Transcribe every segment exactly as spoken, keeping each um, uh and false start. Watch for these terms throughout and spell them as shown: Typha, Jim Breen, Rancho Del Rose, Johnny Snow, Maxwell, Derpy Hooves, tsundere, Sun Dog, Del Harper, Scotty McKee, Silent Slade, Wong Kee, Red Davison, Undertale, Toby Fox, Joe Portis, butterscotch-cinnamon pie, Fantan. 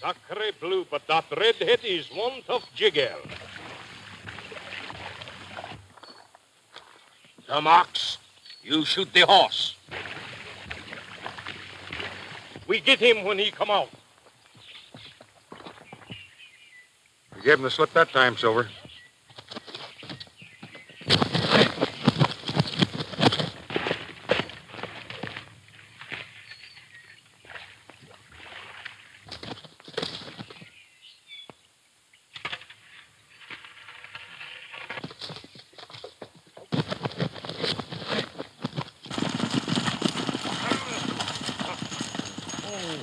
Sacre blue, but that redhead is one tough jiggle. Come, ox. You shoot the horse. We get him when he come out. You gave him the slip that time, Silver.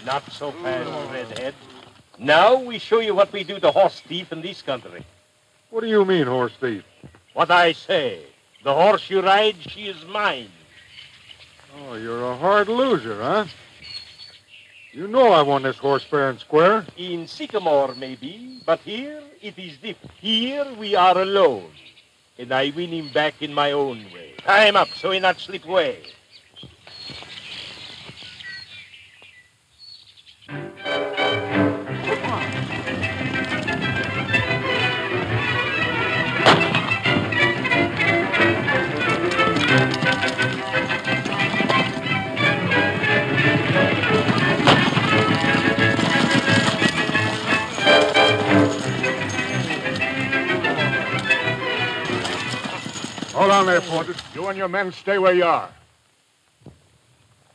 Not so fast, oh. Redhead. Now we show you what we do to horse thief in this country. What do you mean, horse thief? What I say. The horse you ride, she is mine. Oh, you're a hard loser, huh? You know I won this horse fair and square. In Sycamore, maybe, but here it is different. Here we are alone, and I win him back in my own way. Tie him up so he not slip away. Hold on there, Porter. You and your men stay where you are.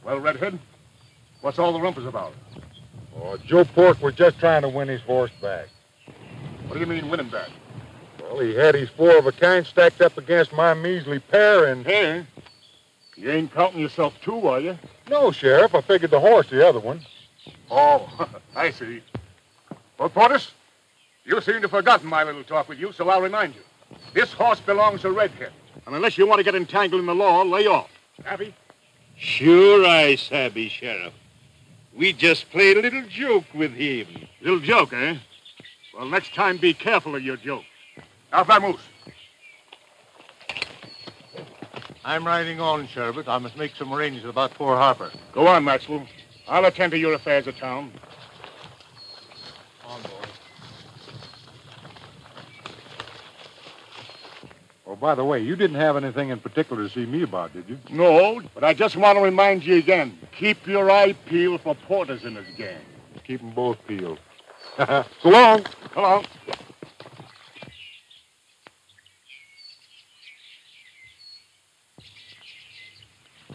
Well, Redhead, what's all the rumpus about? Oh, Joe Pork was just trying to win his horse back. What do you mean, win him back? Well, he had his four of a kind stacked up against my measly pair and... Hey, you ain't counting yourself too, are you? No, Sheriff. I figured the horse the other one. Oh, I see. Well, Portis, you seem to have forgotten my little talk with you, so I'll remind you. This horse belongs to Redhead. And unless you want to get entangled in the law, lay off. Savvy? Sure I savvy, Sheriff. We just played a little joke with him. Little joke, eh? Well, next time, be careful of your joke. Now, vamos. I'm riding on, Sherbert. I must make some arrangements about poor Harper. Go on, Maxwell. I'll attend to your affairs at town. On, boy. Oh, by the way, you didn't have anything in particular to see me about, did you? No, but I just want to remind you again. Keep your eye peeled for Porters in this gang. Keep them both peeled. So long. So long.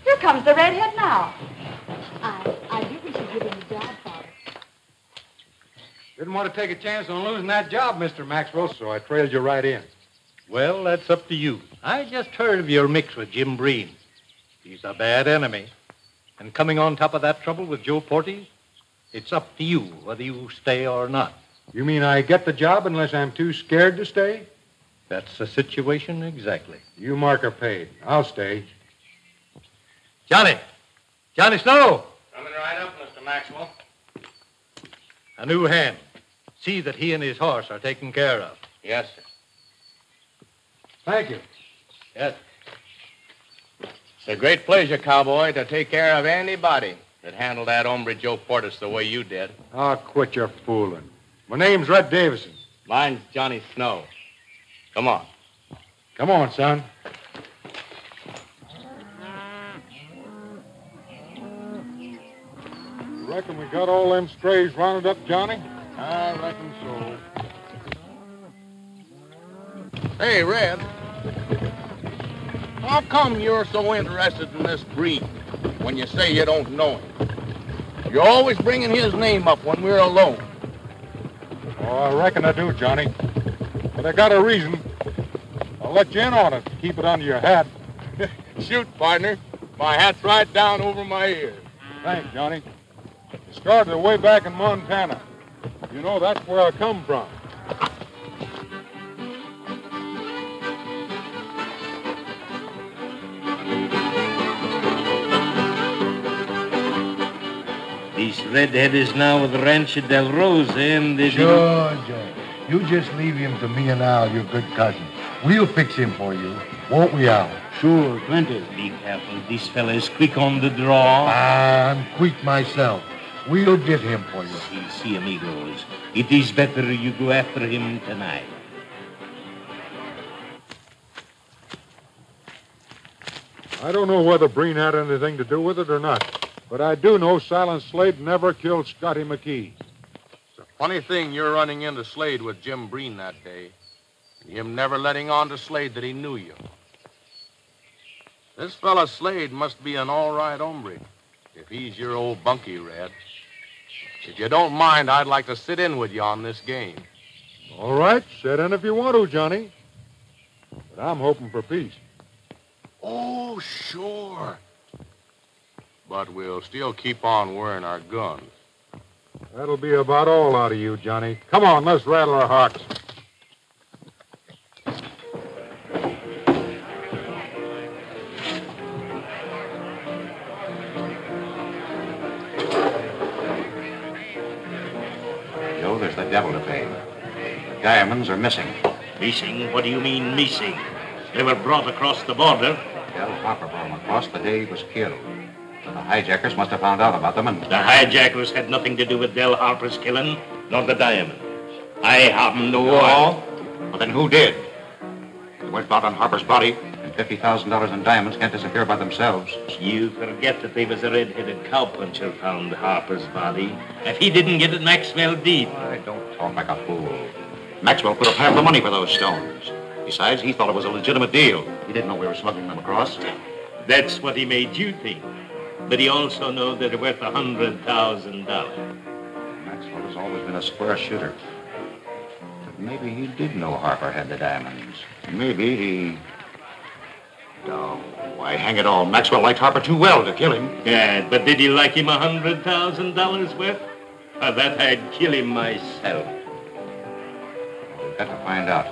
Here comes the redhead now. I, I do wish you'd give him a job, Father. Didn't want to take a chance on losing that job, Mister Maxwell, so I trailed you right in. Well, that's up to you. I just heard of your mix with Jim Breen. He's a bad enemy. And coming on top of that trouble with Joe Porty, it's up to you whether you stay or not. You mean I get the job unless I'm too scared to stay? That's the situation exactly. You mark a paid. I'll stay. Johnny! Johnny Snow! Coming right up, Mister Maxwell. A new hand. See that he and his horse are taken care of. Yes, sir. Thank you. Yes. It's a great pleasure, cowboy, to take care of anybody that handled that hombre Joe Portis the way you did. Oh, quit your fooling. My name's Red Davison. Mine's Johnny Snow. Come on. Come on, son. You reckon we got all them strays rounded up, Johnny? I reckon so. Hey, Red. How come you're so interested in this Breen when you say you don't know him? You're always bringing his name up when we're alone. Oh, I reckon I do, Johnny. But I got a reason. I'll let you in on it. Keep it under your hat. Shoot, partner. My hat's right down over my ear. Thanks, Johnny. It started way back in Montana. You know, that's where I come from. This redhead is now with Rancho Del Rose and the... Sure, Jack. You just leave him to me and Al, your good cousin. We'll fix him for you, won't we, Al? Sure, plenty. Be careful. This fella's quick on the draw. I'm quick myself. We'll get him for you. You see, amigos, it is better you go after him tonight. I don't know whether Breen had anything to do with it or not, but I do know Silent Slade never killed Scotty McKee. It's a funny thing you're running into Slade with Jim Breen that day, and him never letting on to Slade that he knew you. This fella Slade must be an all right hombre, if he's your old bunkie, Red. If you don't mind, I'd like to sit in with you on this game. All right, sit in if you want to, Johnny. But I'm hoping for peace. Oh, sure. But we'll still keep on wearing our guns. That'll be about all out of you, Johnny. Come on, let's rattle our hearts. Joe, there's the devil to pay. The diamonds are missing. Missing? What do you mean, missing? They were brought across the border. Del Harper brought them across the day he was killed. So the hijackers must have found out about them and... The hijackers had nothing to do with Del Harper's killing, nor the diamonds. I haven't the wall. Well, then who did? They went out on Harper's body. And fifty thousand dollars in diamonds can't disappear by themselves. You forget that there was a red-headed cowpuncher found Harper's body. If he didn't get it, Maxwell did. I don't talk like a fool. Maxwell could have had the money for those stones. Besides, he thought it was a legitimate deal. He didn't know we were smuggling them across. That's what he made you think. But he also knows that they're worth one hundred thousand dollars. Maxwell has always been a square shooter. But maybe he did know Harper had the diamonds. Maybe he... No, why, hang it all. Maxwell liked Harper too well to kill him. Yeah, but did he like him one hundred thousand dollars worth? Or that I'd kill him myself. We've got to find out.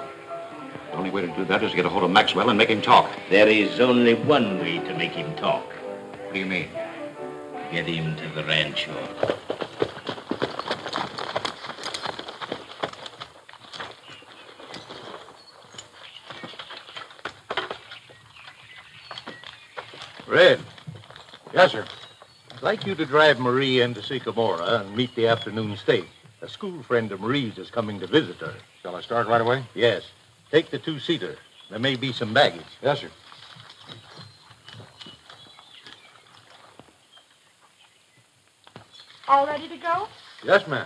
The only way to do that is to get a hold of Maxwell and make him talk. There is only one way to make him talk. What do you mean? Get him to the rancho. Red. Yes, sir. I'd like you to drive Marie into Sycamora and meet the afternoon stage. A school friend of Marie's is coming to visit her. Shall I start right away? Yes. Take the two-seater. There may be some baggage. Yes, sir. All ready to go? Yes, ma'am.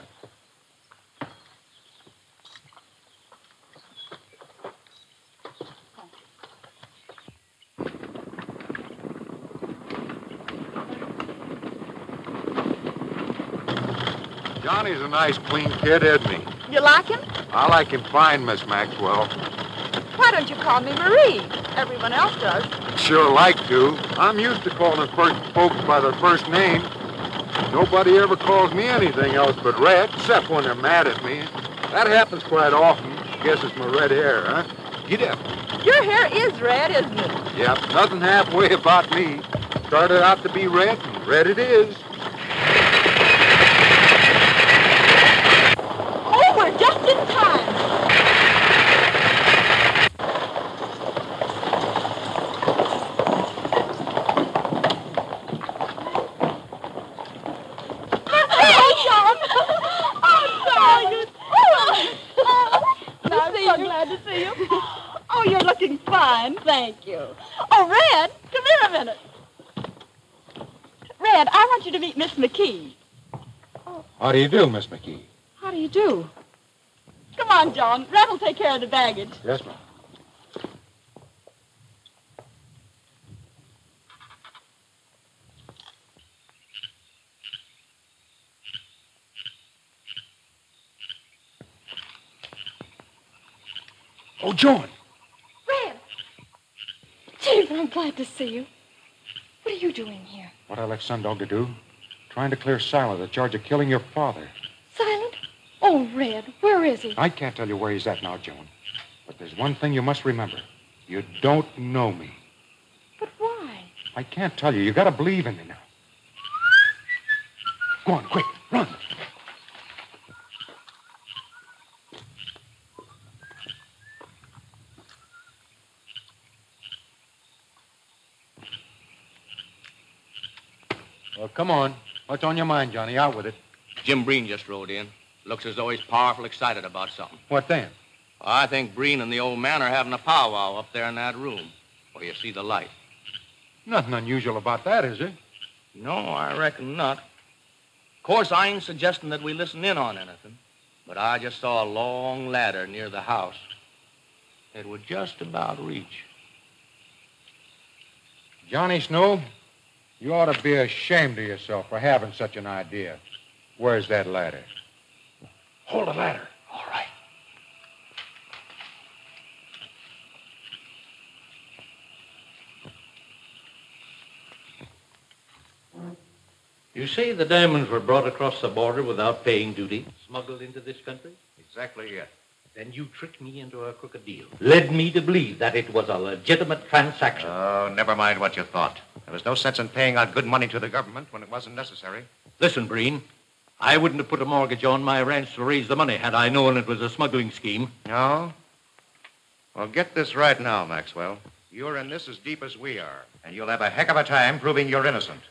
Johnny's a nice, clean kid, isn't he? You like him? I like him fine, Miss Maxwell. Why don't you call me Marie? Everyone else does. Sure like to. I'm used to calling first folks by their first name. Nobody ever calls me anything else but Red, except when they're mad at me. That happens quite often. Guess it's my red hair, huh? Get up. Your hair is red, isn't it? Yep, nothing halfway about me. Started out to be red, and red it is. Oh, we're just in time. Thank you. Oh, Red, come here a minute. Red, I want you to meet Miss McKee. Oh. How do you do, Miss McKee? How do you do? Come on, John. Red will take care of the baggage. Yes, ma'am. Oh, John. I'm glad to see you. What are you doing here? What I left Sun Dog to do. Trying to clear Silent, the charge of killing your father. Silent? Oh, Red, where is he? I can't tell you where he's at now, Joan. But there's one thing you must remember. You don't know me. But why? I can't tell you. You got to believe in me now. Go on, quick, run. Well, come on. What's on your mind, Johnny? Out with it. Jim Breen just rode in. Looks as though he's powerful excited about something. What then? I think Breen and the old man are having a powwow up there in that room where you see the light. Nothing unusual about that, is it? No, I reckon not. Of course, I ain't suggesting that we listen in on anything, but I just saw a long ladder near the house. It would just about reach. Johnny Snow, you ought to be ashamed of yourself for having such an idea. Where's that ladder? Hold the ladder. All right. You say the diamonds were brought across the border without paying duty, smuggled into this country? Exactly, yes. Then you tricked me into a crooked deal. Led me to believe that it was a legitimate transaction. Oh, never mind what you thought. There was no sense in paying out good money to the government when it wasn't necessary. Listen, Breen, I wouldn't have put a mortgage on my ranch to raise the money had I known it was a smuggling scheme. No? Well, get this right now, Maxwell. You're in this as deep as we are, and you'll have a heck of a time proving you're innocent.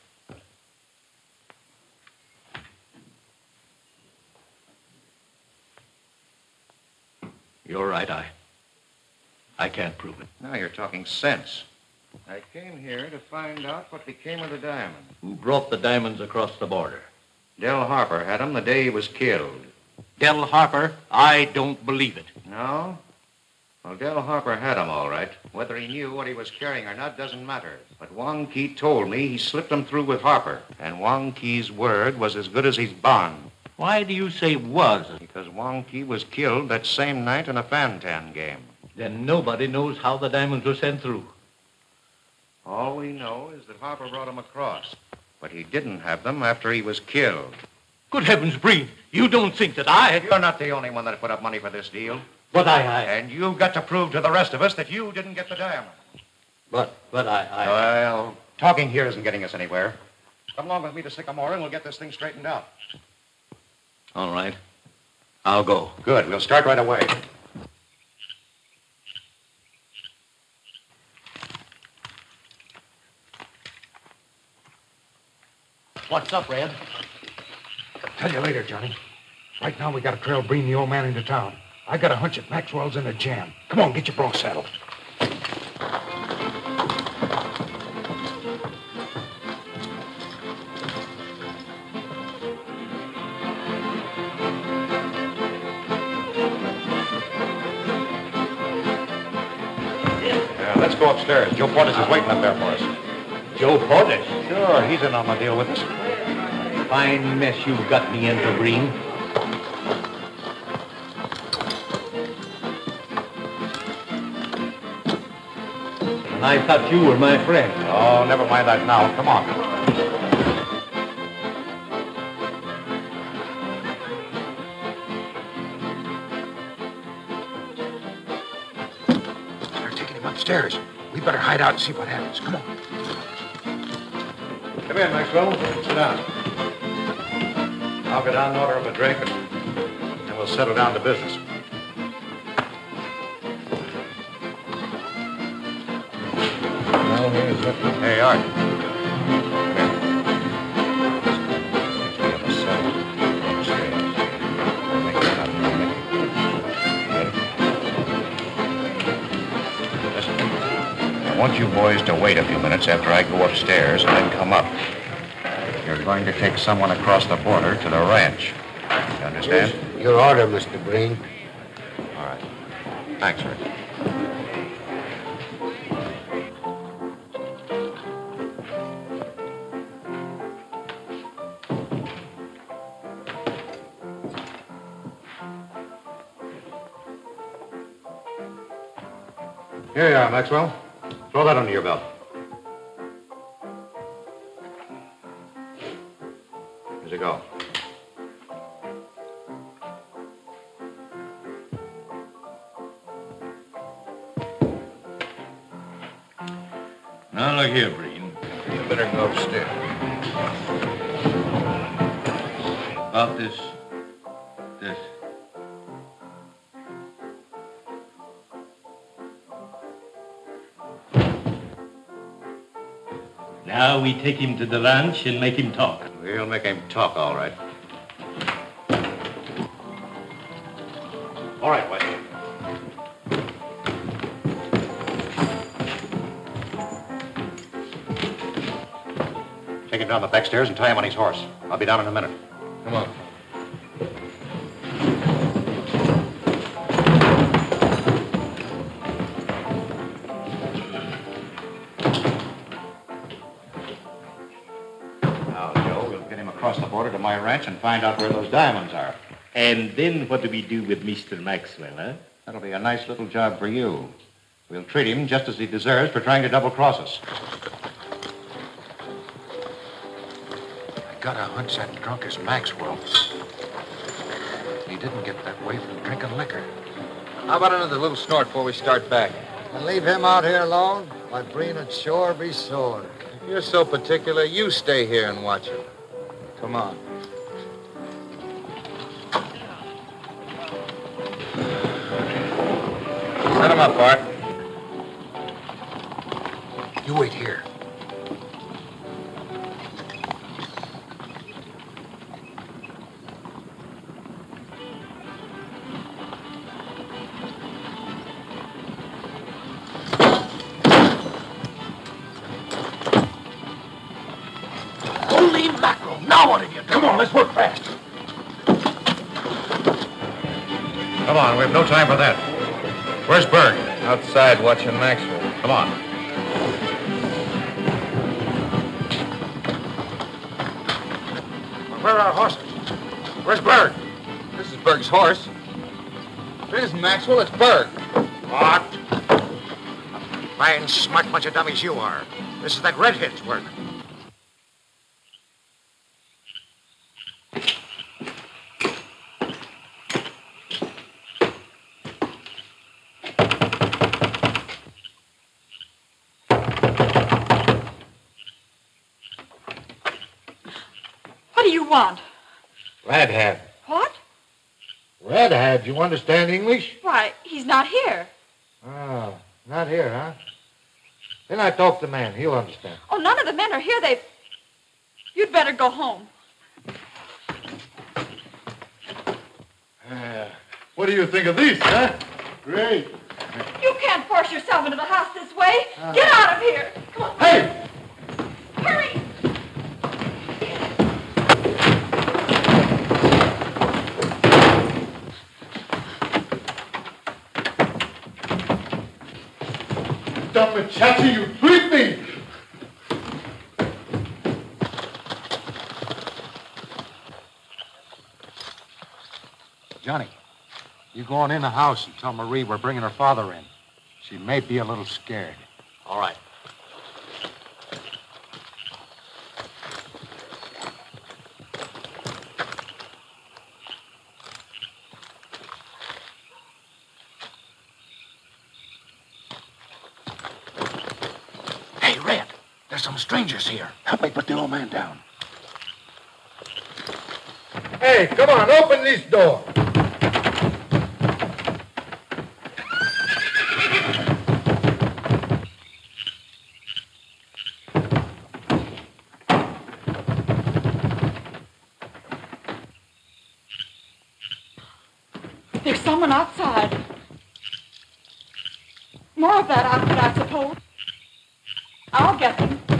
You're right, I... I can't prove it. Now you're talking sense. I came here to find out what became of the diamonds. Who brought the diamonds across the border? Del Harper had them the day he was killed. Del Harper? I don't believe it. No? Well, Del Harper had them, all right. Whether he knew what he was carrying or not doesn't matter. But Wong Kee told me he slipped them through with Harper. And Wong Kee's word was as good as his bond. Why do you say was? Because Wong Kee was killed that same night in a Fantan game. Then nobody knows how the diamonds were sent through. All we know is that Harper brought them across, but he didn't have them after he was killed. Good heavens, Breen, you don't think that I... You're not the only one that put up money for this deal. But I... I... And you've got to prove to the rest of us that you didn't get the diamond. But, but I... I... Well, talking here isn't getting us anywhere. Come along with me to Sycamore and we'll get this thing straightened out. All right. I'll go. Good. We'll start right away. What's up, Red? I'll tell you later, Johnny. Right now, we got to trail Breen the old man into town. I got a hunch that Maxwell's in a jam. Come on, get your bronc saddled. Go upstairs. Joe Portis is waiting up there for us. Joe Portis? Sure, he's in on my deal with us. Fine mess you've got me into, Breen. And I thought you were my friend. Oh, never mind that now. Come on. Upstairs. We better hide out and see what happens. Come on. Come in, Maxwell. Sit down. I'll go down and order him a drink, and then we'll settle down to business. Well, here's what... Hey, Art. I want you boys to wait a few minutes after I go upstairs and then come up. You're going to take someone across the border to the ranch. You understand? Yes, your order, Mister Breen. All right. Thanks, Rick. Here you are, Maxwell. Throw that under your belt. Here's a go. Now, look here, Breen. You better go upstairs. About this... this... Now we take him to the ranch and make him talk. We'll make him talk, all right. All right, Wesley. Take him down the back stairs and tie him on his horse. I'll be down in a minute. Come on. Now, Joe, we'll get him across the border to my ranch and find out where those diamonds are. And then what do we do with Mister Maxwell, huh? That'll be a nice little job for you. We'll treat him just as he deserves for trying to double-cross us. I got a hunch that drunk is Maxwell. He didn't get that way from drinking liquor. How about another little snort before we start back? And leave him out here alone? My brain would sure be sore. If you're so particular, you stay here and watch him. Come on. Set him up, Bart. You wait here. Holy mackerel! Now what have you done? Come on, let's work fast. Come on, we have no time for that. Where's Berg? Outside watching Maxwell. Come on. Well, where are our horses? Where's Berg? This is Berg's horse. If it isn't Maxwell, it's Berg. What? A fine, smart bunch of dummies you are. This is that redhead's work. Red Hat. What? Red Hat, do you understand English? Why, he's not here. Oh, not here, huh? Then I talk to the man, he'll understand. Oh, none of the men are here, they've... You'd better go home. Uh, what do you think of these, huh? Great. You can't force yourself into the house this way. Uh, Get out of here. Come on. Hey! Hurry! Chachi, you treat me! Johnny, you go on in the house and tell Marie we're bringing her father in. She may be a little scared. All right. Strangers here. Help me put the old man down. Hey, come on, open this door. There's someone outside. More of that outfit, I suppose. I'll get them.